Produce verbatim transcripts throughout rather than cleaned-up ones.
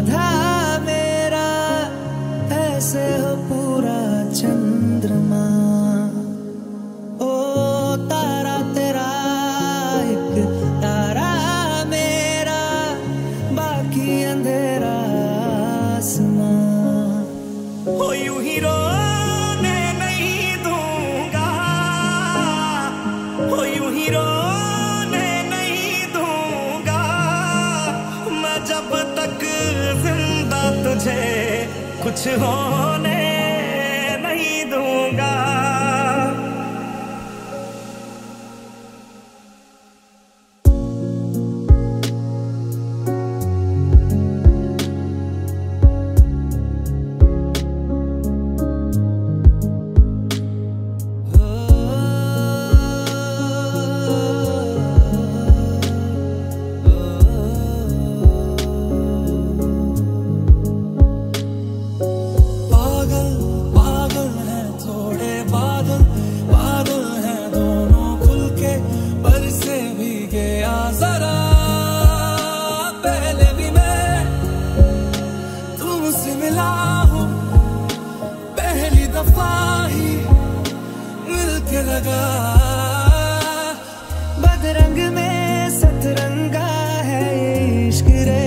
आधा मेरा ऐसे हो पूरा चंद्रमा। ओ तारा तेरा एक तारा मेरा बाकी अंधेरा आसमां। ओ यूं ही रोने नहीं दूंगा, ओ यूं ही रो तुझे कुछ होने नहीं दूंगा। लगा बदरंग में सतरंगा है ये इश्क रे,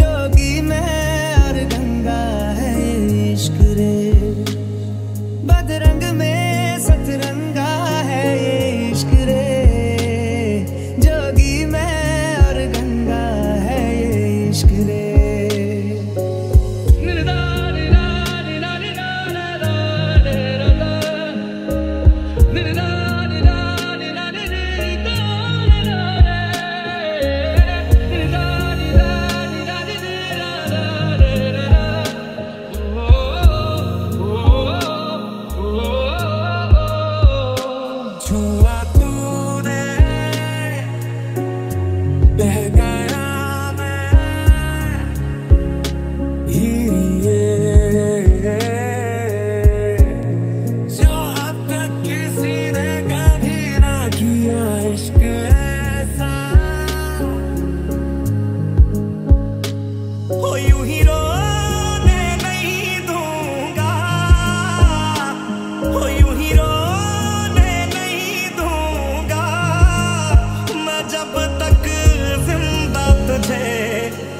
जोगी में और गंगा है ये इश्क रे। बदरंग में सतरंगा है ये इश्क रे, जोगी में और गंगा है ये इश्क रे।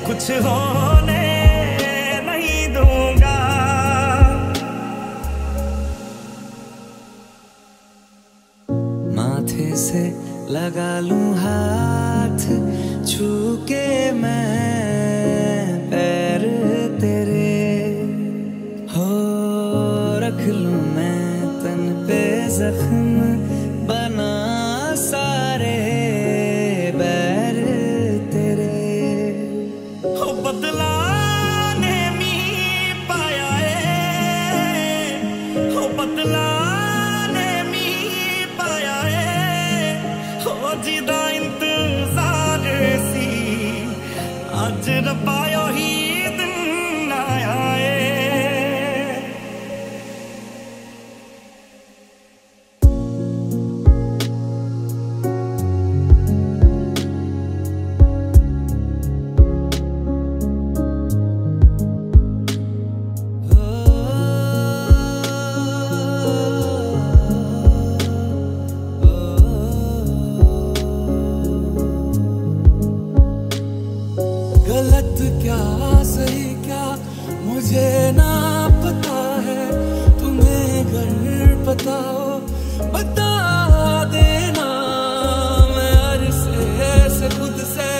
कुछ होने नहीं दूंगा। माथे से लगा लूं हाथ छू के मैं पैर तेरे, हो रख लूं मैं तन पे जख्म बना सारे जिदा इंतजार सी। आज रब्बा यो ही दिन आए। गलत क्या सही क्या मुझे ना पता है, तुम्हें अगर पता हो बता देना। मैं अरसे से खुद से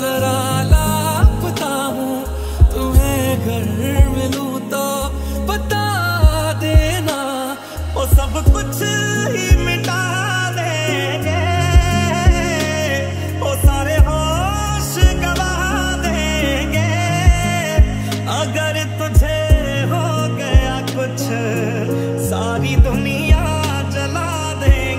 जरा लापता हूँ, तुम्हें अगर मिलूँ तो बता देना। वो सब कुछ ही मिटा देंगे, वो सारे सारी दुनिया जला दे।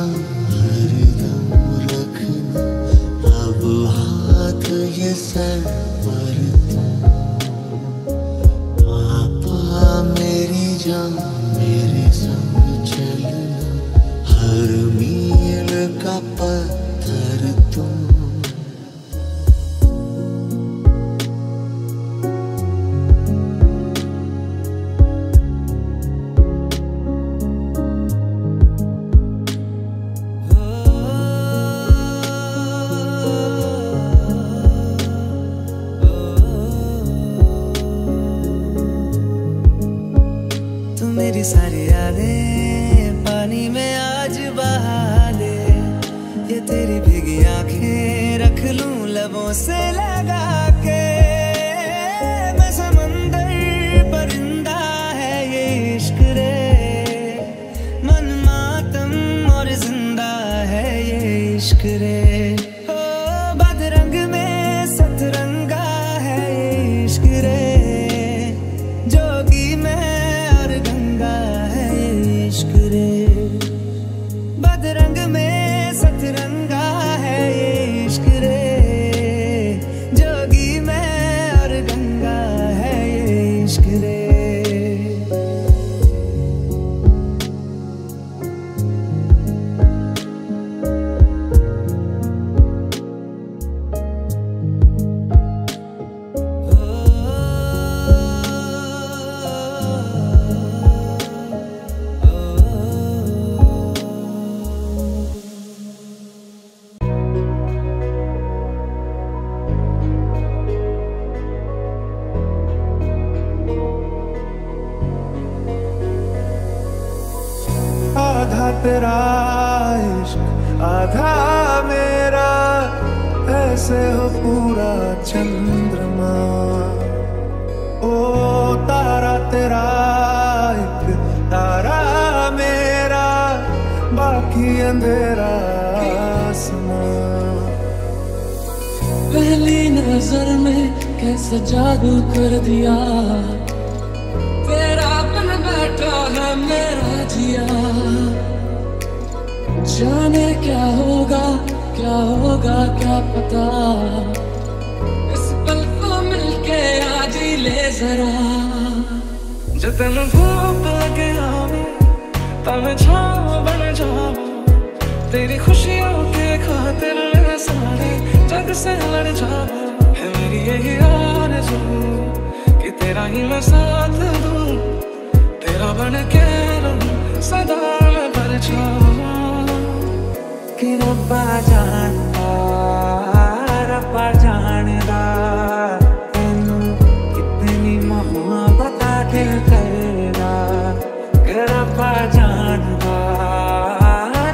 हरदम रखना, अब हाथ ये सर पर पापा मेरी जान मेरे संग चलना, हर मील का पत्थर तुम। मेरी सारी यादें पानी में आज बहा दे, ये तेरी भीगी आंखें रख लूं लबों से लगा के, मैं समंदर परिंदा है ये इश्क रे, मन मातम और जिंदा है ये इश्क रे। बदरंग में सतरंगा है ये इश्क रे, जोगी में और गंगा है ये इश्क रे। आधा तेरा इश्क आधा मेरा, ऐसे हो पूरा चंद्रमा। ओ तारा तेरा एक तारा मेरा, बाकी अंधेरा आसमां। पहली नजर में कैसा जादू कर दिया, तेरा बन बैठा है मेरा जिया। जाने क्या होगा क्या होगा क्या पता, इस पल को मिलके आज ही ले जरा। जतन भूप लगे आवे तन्हाओ बन जाओ, तेरी खुशियों के खातिर सारे जग से लड़ जाओ। है मेरी यही आरज़ू कि तेरा ही मैं साथ दूं, तेरा बन के रहूं सदा मैं परछाओ। कि रब्बा जानदा रब्बा जानदा तेनू कितनी मोहब्बत दिल करदा, कि रब्बा जानदा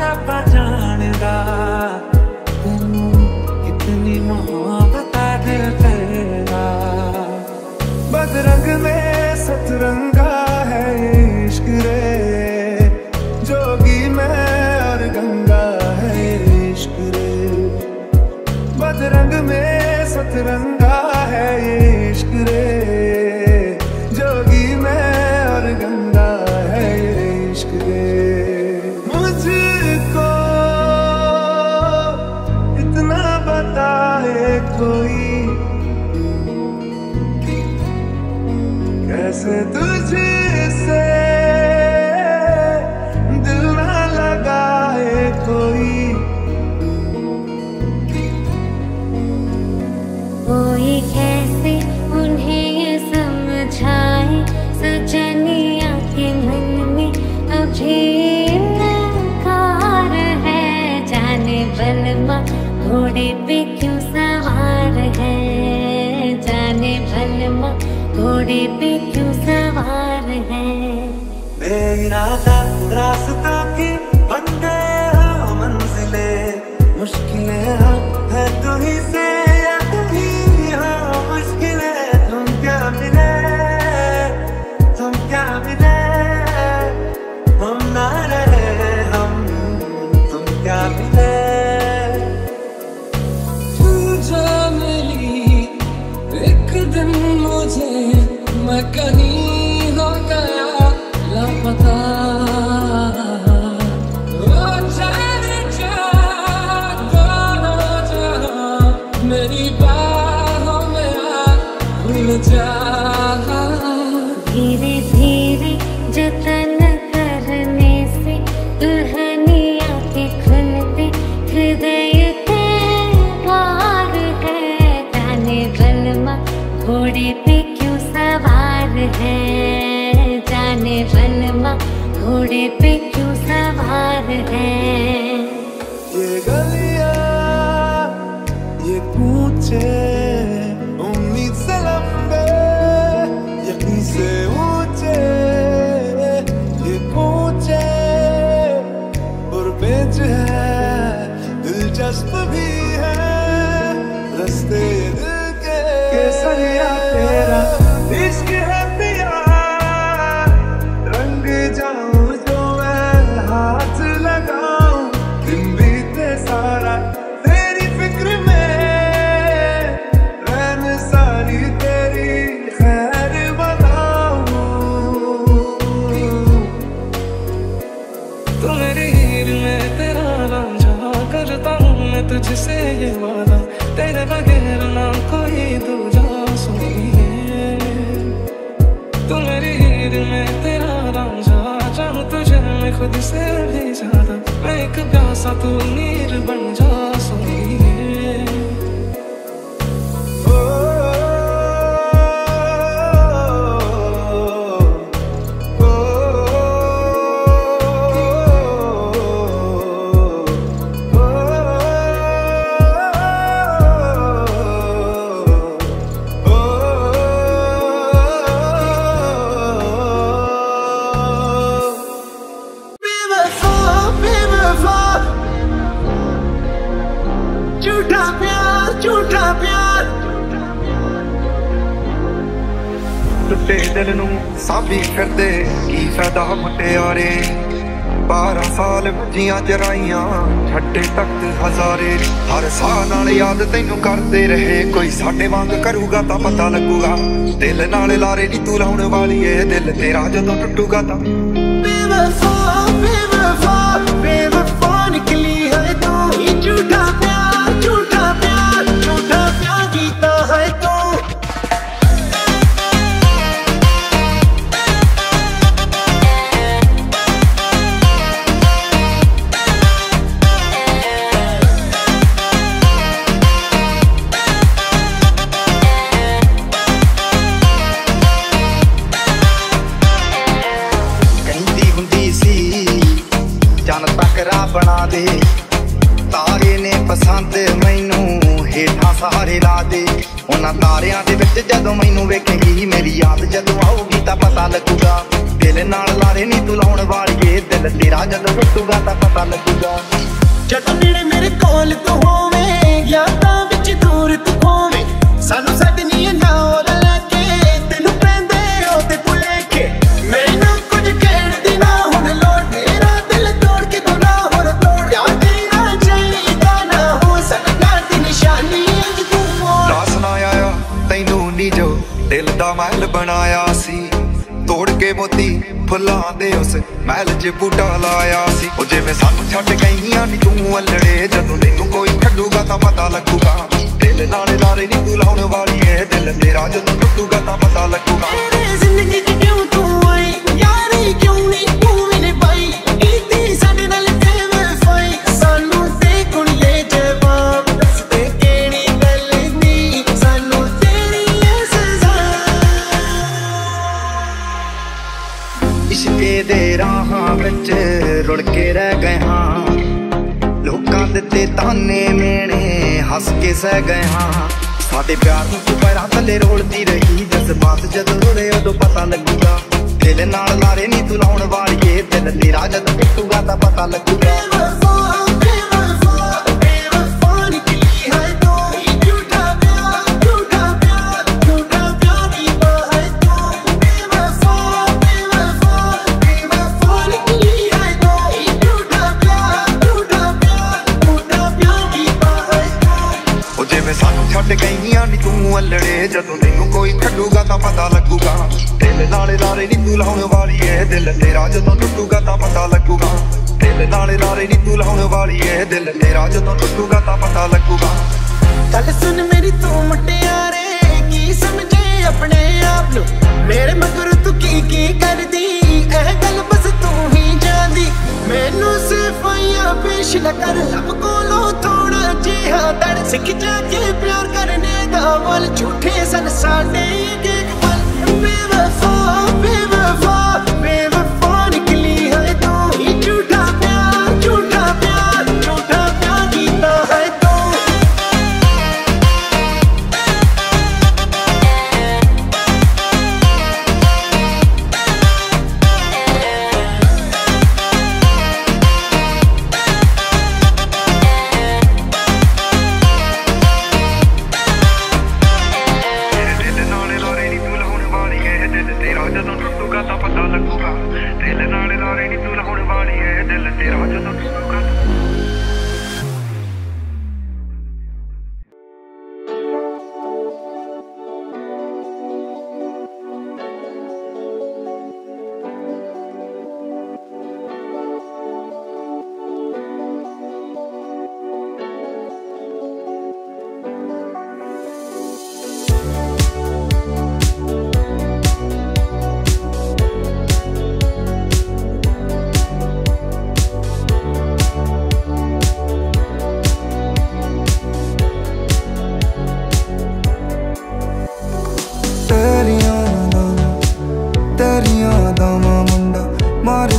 रब्बा जानदा तेनू कितनी मोहब्बत दिल करदा। बदरंग में सतरंगा है इश्क रे, जोगी में और गंगा रंग में सतरंगा है ये इश्क रे, जोगी में और गंगा है ये इश्क रे। मुझको इतना बता है कोई, कैसे तुझसे दिल न लगा है कोई। कोई कैसे उन्हें ये समझाए सजनिया के मन में अभी नकार है, जाने बलमा घोड़े पे क्यों सवार है, जाने बलमा घोड़े पे क्यों सवार है। बेइरादा रास्ता के बन गए हम मंजिले, मुश्किलें है तू ही से कहीं हो गया लापता। घोड़े पे क्यों सवार है, जाने बलमा घोड़े पे क्यों सवार है। ये गलियां ये पूछे उम्मीद से लंबे यकीन से ऊंचे, ये पूछे और बेच है दिलचस्प भी है रस्ते सरिया तेरा इश्क है पिया, रंग जाऊं जो मैं हाथ लगाऊं दिन बीते सारा तेरी फिक्र में, रैन सारी तेरी खैर बताऊं तो मेरी हीर में तेरा नाम जहा करता हूं मैं तुझसे ये वादा, तेरे बगैर ना कोई दूर खुद से भी ज़्यादा मैं एक प्यासा तू नीर बन जा सोनिए। ओ ओ झूठा प्यार झूठा प्यार टुटे दिल नू साबी कर दे की सदा मुटियारे, बारह साल बुझिया चराइया छटे तख्त हजारे, हर साह नाल याद तेनू करते रहे, कोई साडे वांग करूगा तां पता लगूगा, दिल नाल लारे नी तू लाउण वाली ए दिल तेरा जदों टुटूगा तां। बेवफा बेवफा बेवफा निकली है तू ही, झूठा प्यार झूठा प्यार झूठा प्यार जीता है तू। कहती हुंदी सी जान तकरा बना दे, तारे ने पसंद मैनू हेठा सहारे ला दे, उन्हां तारियां दे विच जदों मैनू वेखेगी मेरी याद जदों आऊगी तां पता लगूगा, दिल नाल लारे नी तू लाउण वालीए दिल तेरा जदों टुटूगा तां पता लगूगा। जदों नेड़े मेरे कोल तू होवे यादां विच दूर तू होवे, सानू सदनी ना और लैके तैनू पैंदे ओ ते भुले के, मैनू कुछ कहण दी ना हुण लोड़, तेरा दिल तोड़ के तू ना होर तोड़, यार तेरा चाहीदा ना हो सकदा दी निशानी अज तू मोर। दास ना आया तैनू नी जो दिल दा महल बनाया सी, तोड़ के मोती फुलां दे उस महल च बूटा लाया सी, ओ जिवें सानू छड्ड गईयां नी तू अलड़े, जदों तैनू कोई छड्डूगा तां पता लगूगा, दिल नाल लारे नी तू लाउण वाली ए दिल तेरा जदों टुटूगा तां पता लगूगा। रुड़ के रह गए हाँ लोकां दिते ताने मेने हस के सह गए हाँ, साडे प्यार नू पैरां थल्ले रोलदी रही जज़्बात जदों रुले उदों पता लगूगा, दिल नाल लारे नी तू लाउण वालीए दिल तेरा जदों टुटूगा तां पता लगूगा। जदों तैनू कोई छड्डूगा तां पता लगूगा, दिल नाल लारे नी तू लाउण वाली ए दिल तेरा जदों टुटूगा तां पता लगूगा, दिल नाल लारे नी तू लाउण वाली ए दिल तेरा जदों टुटूगा तां पता लगूगा। गल सुन मेरी तू मुटियारे की समझे अपने आप नू, मेरे मगर तू की की करदी ऐ गल बस तू ही जानदी, मैनू सिर्फ यां पेश ना कर लब कोलों थोड़ा जी हाँ दड़ सिख जाके प्यार करने दा वाल झूठे सन साडे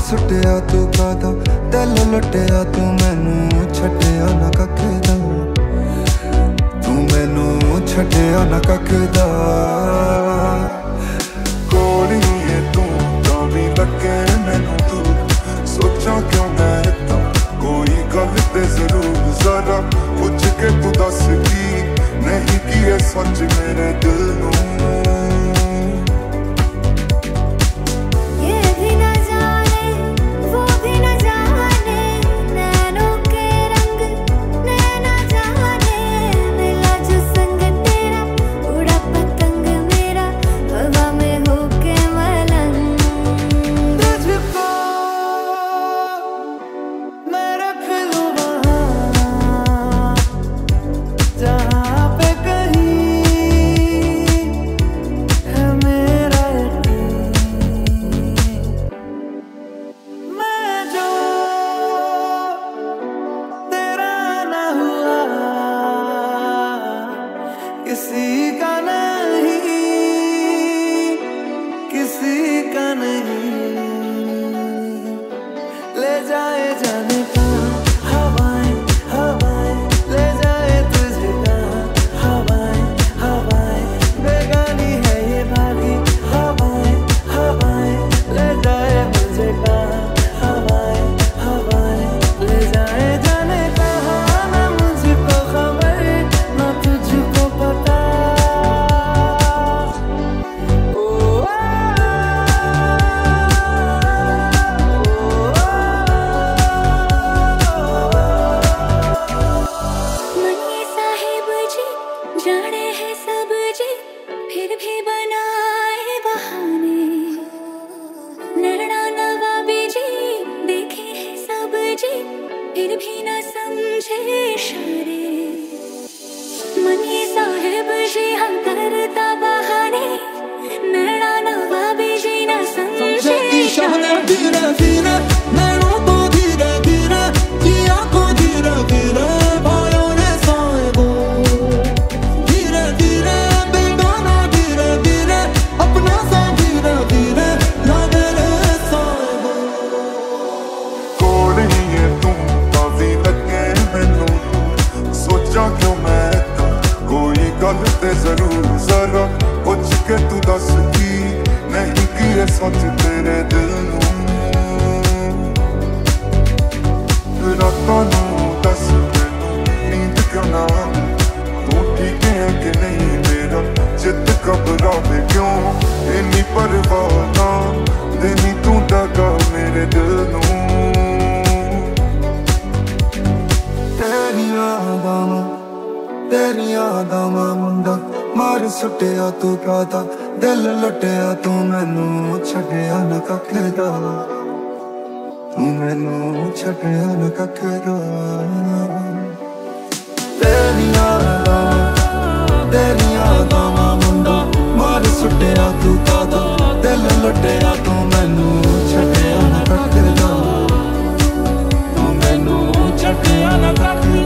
सुटिया तू कादा दिल लुटिया तू मैनू छटिया ना कखदा तू मैनू छटिया ना कखदा कोड़िए तू तो भी लगे मैनू तू सोचा क्यों मैं इतना कोई गल ते जरूर जरा पूछ के तू दस की नहीं की है सच मेरे दिल नू I'm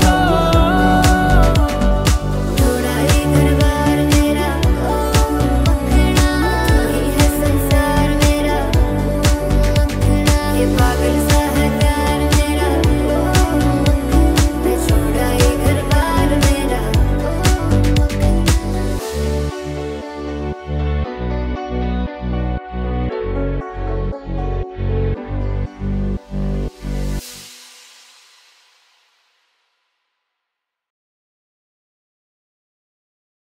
not